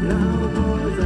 Now, boys.